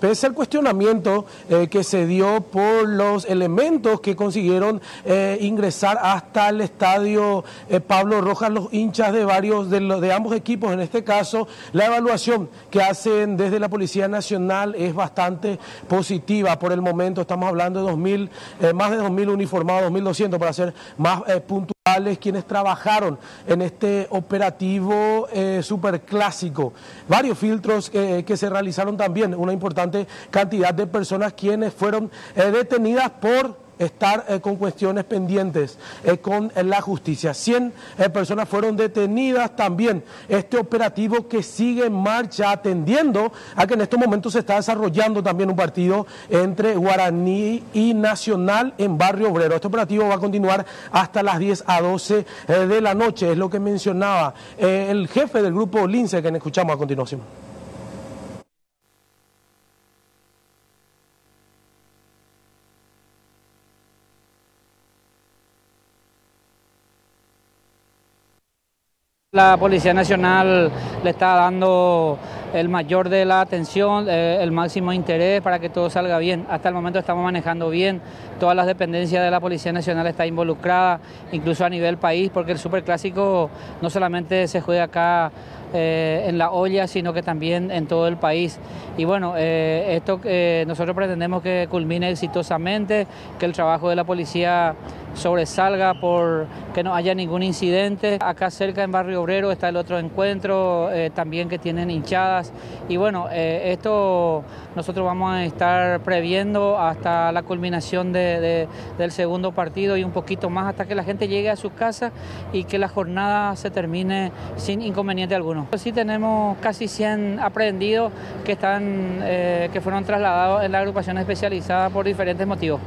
Pese al cuestionamiento que se dio por los elementos que consiguieron ingresar hasta el estadio Pablo Rojas, los hinchas de ambos equipos, en este caso, la evaluación que hacen desde la Policía Nacional es bastante positiva. Por el momento estamos hablando de más de 2.000 uniformados, 2.200 para ser más puntuales, quienes trabajaron en este operativo superclásico. Varios filtros que se realizaron también, una importante cantidad de personas quienes fueron detenidas por estar con cuestiones pendientes con la justicia. 100 personas fueron detenidas también. Este operativo que sigue en marcha, atendiendo a que en estos momentos se está desarrollando también un partido entre Guaraní y Nacional en Barrio Obrero. Este operativo va a continuar hasta las 10 a 12 de la noche, es lo que mencionaba el jefe del grupo Lince, que escuchamos a continuación. La Policía Nacional le está dando el mayor de la atención, el máximo interés para que todo salga bien. Hasta el momento estamos manejando bien, todas las dependencias de la Policía Nacional están involucradas, incluso a nivel país, porque el Superclásico no solamente se juega acá en La Hoya, sino que también en todo el país. Y bueno, esto nosotros pretendemos que culmine exitosamente, que el trabajo de la policía sobresalga, por que no haya ningún incidente. Acá cerca en Barrio Obrero está el otro encuentro también, que tienen hinchadas, y bueno, esto nosotros vamos a estar previendo hasta la culminación del segundo partido y un poquito más, hasta que la gente llegue a su casa y que la jornada se termine sin inconveniente alguno. Sí tenemos casi 100 aprehendidos que fueron trasladados en la agrupación especializada por diferentes motivos.